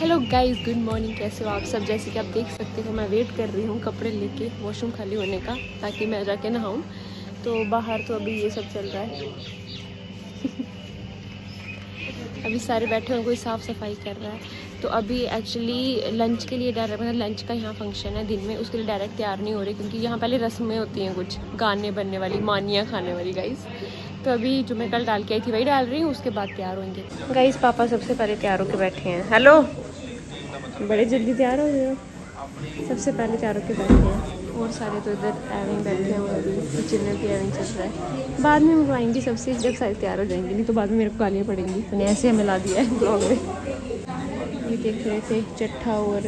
Hello guys, good morning. कैसे हो आप सब? जैसे कि आप देख सकते हो मैं वेट कर रही हूँ कपड़े लेके वॉशरूम खाली होने का, ताकि मैं जाके नहाऊँ। तो बाहर तो अभी ये सब चल रहा है। अभी सारे बैठे हुए कोई साफ़ सफाई कर रहा है। तो अभी एक्चुअली लंच के लिए डायरेक्ट, मतलब लंच का यहाँ फंक्शन है दिन में, उसके लिए डायरेक्ट तैयार नहीं हो रही, क्योंकि यहाँ पहले रस्में होती हैं कुछ गाने बनने वाली, मानिया खाने वाली गाइस। तो अभी जो मैं कल डाल के आई थी वही डाल रही हूँ, उसके बाद तैयार होंगे गाइस। पापा सबसे पहले तैयार होके बैठे हैं। हेलो, बड़े जल्दी तैयार हो गए। सबसे पहले तैयार होके बैठे हैं और सारे तो इधर एविंग बैठे हैं। अभी चिल्ने की एविंग चल रहा है। बाद में मंगवाएंगी सबसे, जब सारी तैयार हो जाएंगी, नहीं तो बाद में मेरे को गालियाँ पड़ेंगी। मैंने ऐसे हमें ला दिया है ब्लॉग में। ये देख रहे थे चट्ठा और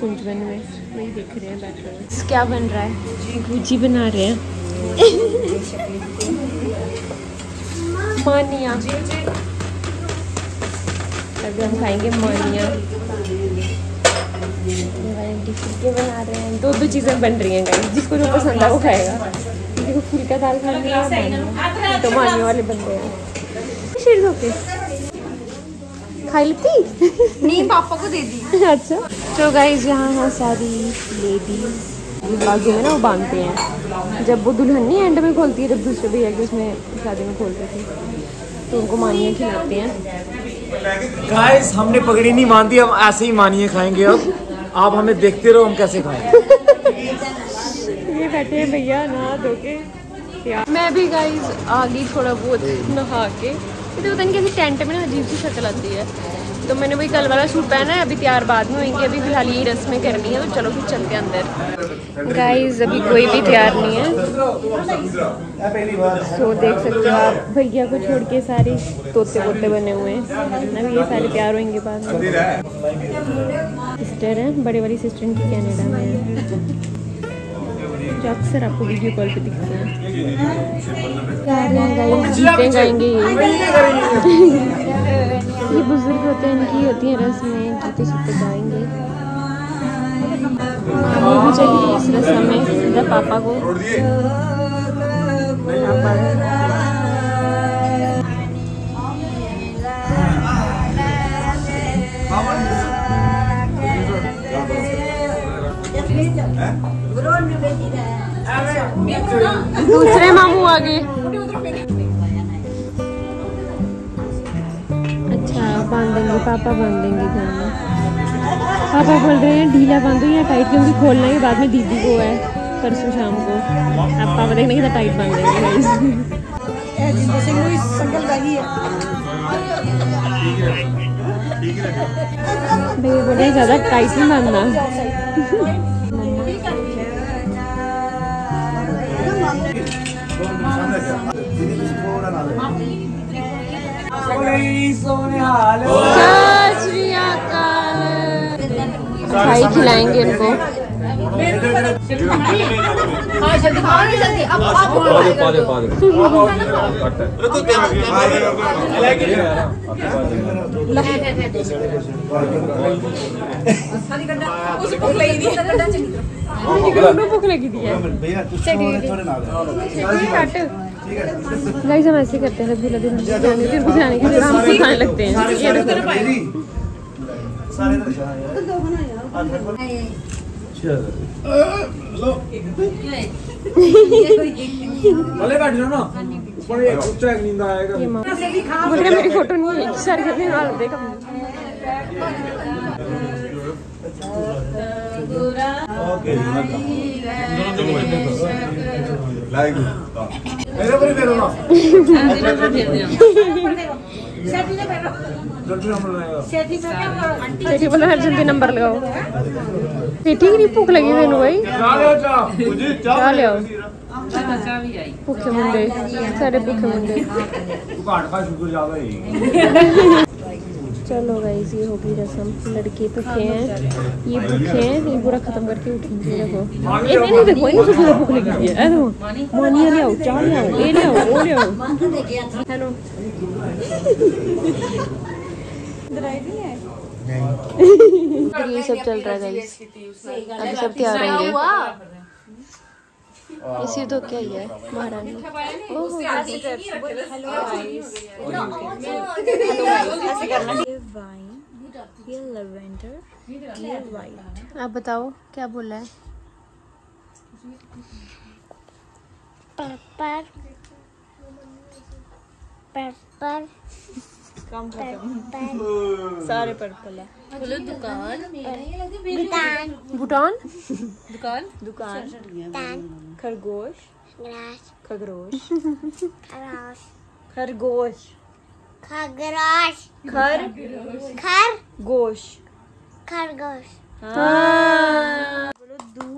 सूंजवन में, वही देख रहे हैं बैठे हुए। क्या बन रहा है? भुजी बना रहे हैं। मानिया अभी हम खाएंगे। मानिया बना रहे हैं। दो दो चीज़ें बन रही हैं गाइस, जिसको जो पसंद है वो खाएगा। किसी को फुल्का दाल खानी तो मानिया वाले बन रहे हैं। शेर धोके खाई लेती नहीं, पापा को दे दी। अच्छा तो गाइज यहाँ हैं सारी लेडीज। बाजू में ना वो बांधते हैं, जब वो दुल्हन नहीं एंड में खोलती है, जब दूसरे भैया के उसमें शादी में खोलते थे, तो उनको मानिया खिलाते हैं। गाइज हमने पगड़ी नहीं बांधी, हम ऐसे ही मानिए खाएंगे। अब आप हमें देखते रहो हम कैसे खाएंगे। ये बैठे हैं भैया नहा धो के। मैं भी गाइज आ गई थोड़ा बहुत नहा के। तो पता नहीं कैसे टेंट में ना अजीब सी शक्ल आती है। तो मैंने वही कल वाला सूट पहना है। अभी तैयार बाद में होंगे, अभी फिलहाल ये रस्में करनी है। तो चलो फिर चलते हैं अंदर। गाइस अभी कोई भी तैयार नहीं है। तो देख सकते हो आप, भैया को छोड़ के सारे तोते बोते बने हुए हैं। अभी ये सारे तैयार होंगे बाद में। सिस्टर है, बड़े वाली सिस्टर की कैनेडा में है, जो अक्सर आपको वीडियो कॉल पे दिखते हैं। गाएंगे ये बुजुर्ग होते हैं, इनकी होती है रस्में, गीते शीते गाएंगे। वो भी चाहिए इस रस्म में सीधा पापा को। पापा दूसरे मामू आ गए। अच्छा बांधेंगे, पापा बांधेंगे गाना। पापा बोल रहे हैं ढीला बांधो या टाइट, क्योंकि खोलना है बाद में दीदी को है परसों शाम को। अब पापा देखने कितना टाइट बांधेंगे। बड़े ज्यादा टाइट नहीं बांधना। भाई खिलाएंगे इनको। भूख लगी थी है। गाइस हम ऐसे करते हैं, पूरा दिन जाने के हम खाने लगते हैं। ये मेरी फोटो नहीं है। मेरे पर फेरो ना, सेठी पे फेरो, जल्दी नंबर लगाओ। सेठी पे क्या करो आंटी? सेठी बोला हर जल्दी नंबर लगाओ। सेठी की भूख लगी तेनू भाई? क्या ले आओ? चाचा भी आई। भूखे मुंडे, सारे भूखे मुंडे। तू काट का शुक्र ज्यादा है। चलो गाइस ये होगी रस्म। लड़के भूखे हैं, ये भूखे हैं, ये पूरा खत्म करके उठेंगे। देखो ये नहीं, देखो इनको सुबह भूख लगी है। ए देखो मानिया ले आओ, चाय ले आओ, ये ले आओ, वो ले आओ। हेलो ड्राइव नहीं है नहीं, ये सब चल रहा है गाइस। अभी सब तैयार होंगे। इसी तो क्या है महारानी। ये लवेंडर, ये वाइट। आप बताओ क्या बोला है? Paper, paper, paper. सारे पर्पल है। बोलो दुकान, भूटान, दुकान, दुकान, खरगोश, खरगोश, खरगोश, खरगोश, खरगोश, खरगोश। हाँ बोलो दू,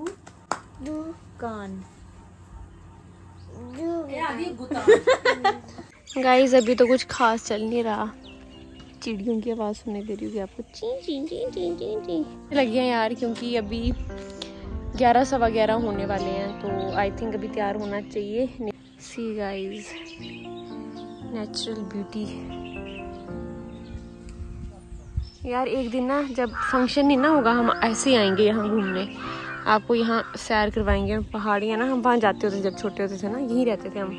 दुकान, दुकान। गाइस अभी तो कुछ खास चल नहीं रहा, चिड़ियों की आवाज़ सुनने दे रही होगी आपको, ची ची ची ची ची ची लगी है यार, क्योंकि अभी 11 सवा 11 होने वाले हैं, तो आई थिंक अभी तैयार होना चाहिए। सी गाइस नेचुरल ब्यूटी यार। एक दिन ना जब फंक्शन नहीं ना होगा, हम ऐसे ही आएंगे यहाँ घूमने, आपको यहाँ सैर करवाएंगे। पहाड़ियाँ ना, हम वहाँ जाते होते जब छोटे होते थे ना, यहीं रहते थे हम।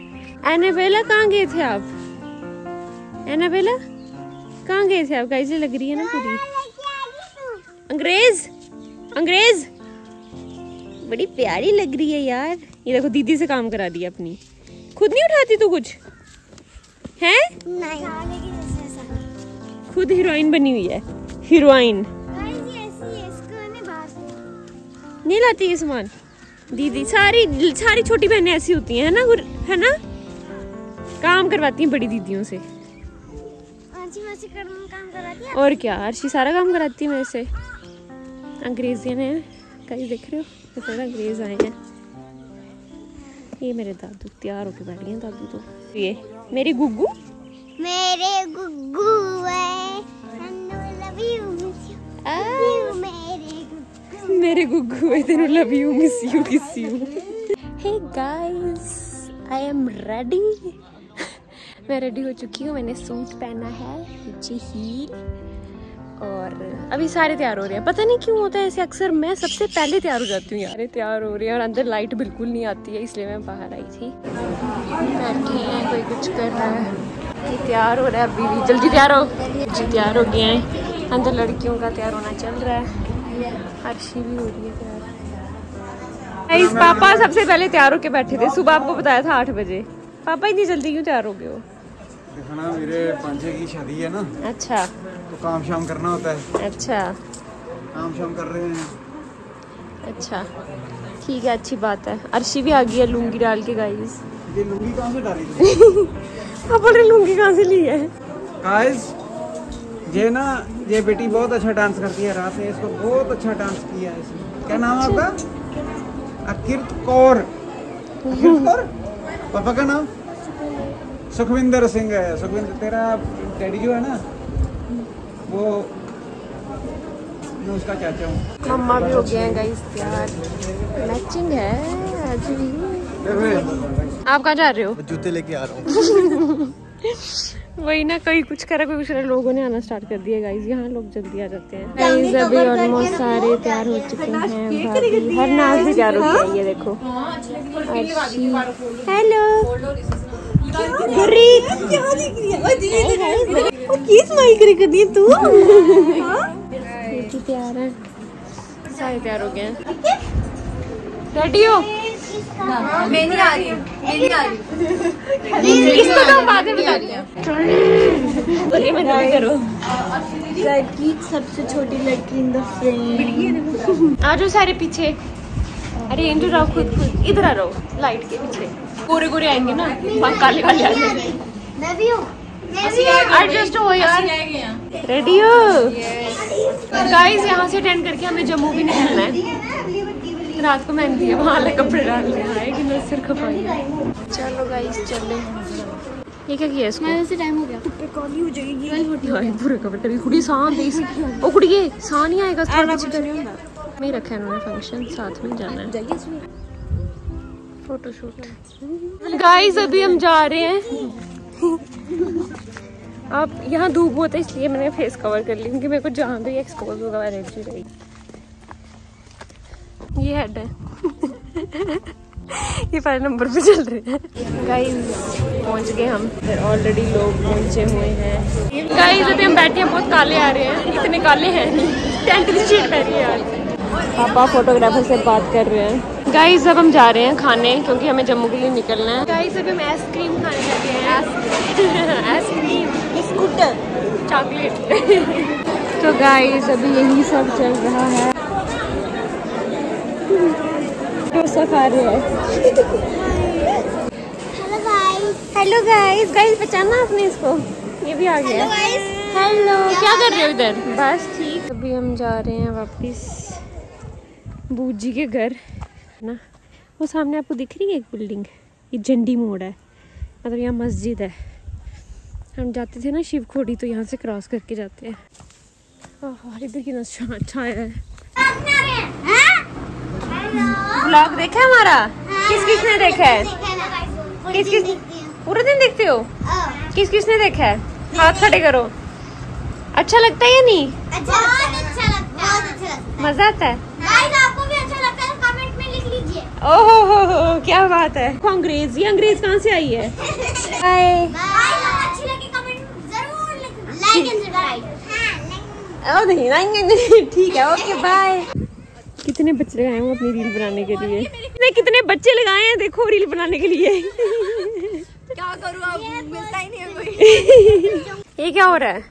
एनाबेला कहाँ गए थे आप? एनाबेला कहाँ गए थे आप? गाइस लग रही है ना पूरी अंग्रेज, अंग्रेज बड़ी प्यारी लग रही है यार। ये देखो दीदी से काम करा रही है अपनी, खुद नहीं उठाती तो कुछ है नहीं, खुद हीरोइन बनी हुई है, हीरोइन। नहीं लाती ये सामान दीदी, सारी सारी छोटी बहनें ऐसी होती हैं, है ना, है ना, काम करवाती हैं बड़ी दीदियों से। काम कराती है। और क्या अर्शी सारा काम कराती है मेरे से। अंग्रेजी ने कहीं देख रहे हो तो अंग्रेज आए हैं। ये मेरे दादू तैयार होके बैठ गए हैं। दादू तो ये मेरी गुग्गू, मेरे गुग्गू है, मेरे गुग्गू है, तेरे love you, miss you, kiss you. Hey guys I am ready, मैं रेडी हो चुकी हूँ। मैंने सूट पहना है, नीचे हील, और अभी सारे तैयार हो रहे हैं। पता नहीं क्यों होता है ऐसे, अक्सर मैं सबसे पहले तैयार हो जाती हूँ। यार तैयार हो रही है और अंदर लाइट बिल्कुल नहीं आती है, इसलिए मैं बाहर आई थी। बैठे हैं, कोई कुछ कर रहा है, तैयार हो रहा है अभी, जल्दी तैयार हो जी, तैयार हो गए हैं। अंदर लड़कियों का तैयार होना चल रहा है, अर्शी भी हो रही है तैयार। इस पापा सबसे पहले तैयार होके बैठे थे, सुबह आपको बताया था 8 बजे। पापा इतनी जल्दी क्यों तैयार हो गए हो? देखना मेरे पंजे की शादी है ना। अच्छा, तो काम शाम करना होता है। अच्छा, काम शाम कर रहे हैं। अच्छा ठीक है, अच्छी बात है। अर्शी भी आ गई है लुंगी डाल के। गाइस ये लुंगी कहाँ से डाली थी? आप बोल रहे लुंगी कहाँ से ली है? गाइस ये ना, ये बेटी बहुत अच्छा डांस करती है, रात में इसको बहुत अच्छा डांस किया है इसने। क्या नाम है आपका? अकिरत कौर। पापा का नाम सुखविंदर सिंह है। सुखविंदर तेरा डैडी जो है ना, वो मैं उसका चाचा हूँ। मम्मा भी हो गए हैं गाइस तैयार, मैचिंग है आज भी। आप कहाँ जा रहे हो? जूते लेके आ रहा हूँ। वही ना, कोई कुछ करा कोई कुछ करा, लोगों ने आना स्टार्ट कर दिया गाइस। यहाँ लोग जल्दी आ जाते हैं। गाइस अभी ऑलमोस्ट सारे तैयार हो चुके हैं, हर नाज भी तैयार हो गई है। देखो हेलो क्या देख रही है? ओ स्माइल तू प्यार है। सारे तैयार हो गए हैं। रेडी हो? मैं नहीं आ रही, मैं नहीं आ रही। इसको तो बाद में बता दिया। सबसे छोटी लड़की इन द फ्रेम। आ जाओ सारे पीछे। अरे इंदू रहो, खुद खुद इधर आ रहो, लाइट के पीछे। गोरे गोरे आएंगे ना, काले काले आएंगे। एडजस्ट हो यार। रेडी हो? गाइस यहाँ से अटेंड करके हमें जम्मू भी निकलना है। रात को मेहंदी है, वहाँ अलग कपड़े डाल लेना, सिर खपाई। चलो गाइस चले। ये क्या किया इसको? मैंने उसे टाइम हो गया। कॉली हो जाएगी। हाय पूरे कपड़े कुड़ी सांस देस। ओ कुड़िए सांस नहीं आएगा, थोड़ा पीछे में रखा है उन्होंने। फंक्शन साथ में जाना है, फोटोशूट। गाइस अभी हम जा रहे हैं। आप यहाँ धूप बहुत है, इसलिए मैंने फेस कवर कर ली, क्योंकि मेरे को जहाँ भी एक्सपोज होगा एनर्जी रहेगी। ये हेड है। ये सारे नंबर पे चल रहे हैं गाइस। पहुंच गए हम। ऑलरेडी लोग पहुंचे हुए हैं। गाइस अभी हम बैठे हैं, बहुत काले आ रहे हैं, इतने काले हैं नहीं, टेंट की शीट पहनी है आज। पापा फोटोग्राफर से बात कर रहे हैं। गाइस अब हम जा रहे हैं खाने, क्योंकि हमें जम्मू के लिए निकलना है। गाइस अभी हम आइसक्रीम खाने जाते हैं, आइसक्रीम स्कूटर चॉकलेट। तो गाइस अभी यही सब चल रहा है। डोसा खा रहे हैं। हेलो गाइस, गाइस पहचाना आपने इसको? ये भी आ गया। हेलो, क्या कर रहे हो इधर? बस ठीक। अभी हम जा रहे हैं वापस बूजी के घर ना। वो सामने आपको दिख रही है एक बिल्डिंग, ये झंडी मोड़ है, मतलब यहाँ मस्जिद है। हम जाते थे ना शिव खोड़ी, तो यहाँ से क्रॉस करके जाते हैं। और इधर कितना अच्छा है। ब्लॉग देखा है हमारा? किस किसने देखा है? किस किस पूरा दिन देखते हो? किस किसने देखा है? हाथ खड़े करो। अच्छा लगता है या नहीं? मजा आता है। आपको भी अच्छा लगता है तो कमेंट में लिख लीजिए। ओहो हो, क्या बात है। अंग्रेज, ये अंग्रेज कहाँ से आई है? अच्छी लगी कमेंट जरूर लिखना। नहीं ठीक है, ओके बाय। कितने बच्चे लगाए हैं अपनी रील बनाने के लिए, कितने बच्चे लगाए हैं देखो रील बनाने के लिए। क्या करूं अब, मिलता ही नहीं है कोई। ये क्या हो रहा है?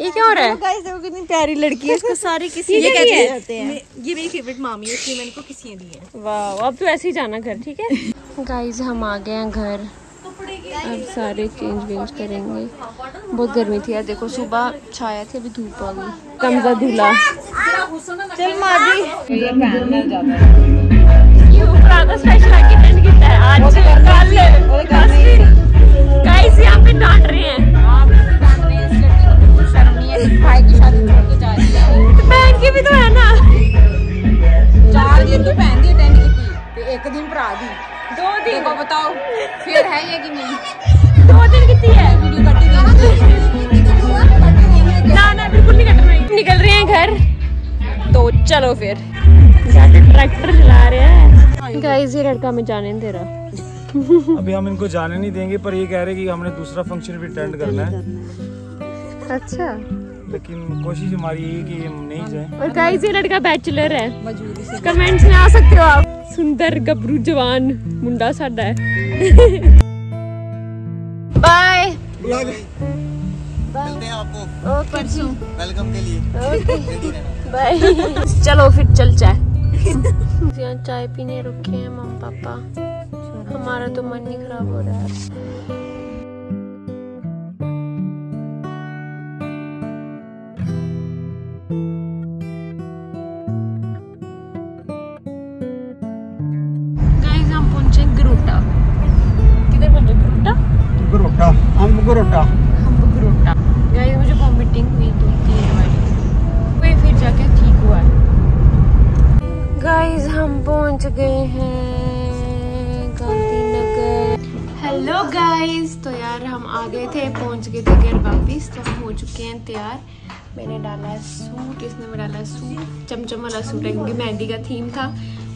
ये क्या हो रहा है? गाइस देखो कितनी प्यारी लड़की है, इसको सारे किसी ने कहते रहते हैं। ये मेरी फेवरेट मामी है, इसलिए मैंने को किसी ने दी है। वाह, अब तो ऐसे ही जाना घर, ठीक है। गाइस हम आ गए हैं घर, अब सारे चेंज वेंज करेंगे। बहुत गर्मी थी यार, देखो सुबह छाया थी, अभी धूप आ गई। कमज़ा धुला चल माजी। ये पहनना ज्यादा ये ऊपर आधा स्पेशल आके टेंट गिरता है आज कल। गाइस यहां पे डांट रहे हैं, आप डांट रहे हैं, इसलिए कुछ शर्म नहीं है। भाई की शादी में लेके जा रही है, तो पहन के भी तो है ना। 4 दिन की पहन दी टेंट की, 1 दिन पर आ दी, 2 दिन को बताओ फिर है ये कि नहीं। 2 दिन कितनी है? ना ना बिल्कुल नहीं कट रही। निकल रहे हैं घर, तो चलो फिर। ट्रैक्टर चला रहे हैं। गाइस ये लड़का हमें जाने नहीं दे रहा। अभी हम इनको जाने नहीं देंगे, पर ये कह रहे कि हमने दूसरा फंक्शन भी अटेंड करना है। अच्छा, लेकिन कोशिश हमारी है कि हम नहीं जाएं। और गाइस ये लड़का बैचलर है। कमेंट्स में आ सकते हो आप। सुंदर गबरू जवान मुंडा साडा है। बाय। मिलते हैं आपको। ओके वेलकम के लिए। Okay bye. चलो फिर चल चाय। यहाँ चाय पीने रुके हैं मम्मी पापा। हमारा तो मन ही खराब हो रहा है। मुझे वॉमिटिंग हुई थी वाली, फिर जाके ठीक हुआ है। गाइस हम पहुंच गए हैं गांधीनगर। हेलो गाइस, तो यार हम आ गए थे, पहुंच गए थे घर वापिस। तो हम हो चुके हैं तैयार। मैंने डाला है सूट, इसने में डाला है सूट, चमचम वाला सूट है क्योंकि मेहंदी का थीम था।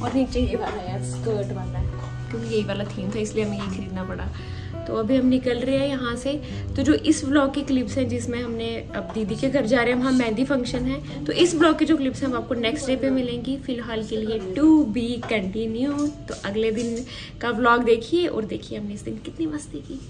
और नीचे ये वाला यार स्कर्ट वाला है, क्योंकि यही वाला थीम था, इसलिए हमें ये खरीदना पड़ा। तो अभी हम निकल रहे हैं यहाँ से। तो जो इस व्लॉग की क्लिप्स हैं, जिसमें हमने अब दीदी के घर जा रहे हैं, वहाँ मेहंदी फंक्शन है, तो इस व्लॉग की जो क्लिप्स हैं हम आपको नेक्स्ट डे पे मिलेंगी। फिलहाल के लिए टू बी कंटिन्यू। तो अगले दिन का व्लॉग देखिए, और देखिए हमने इस दिन कितनी मस्ती की।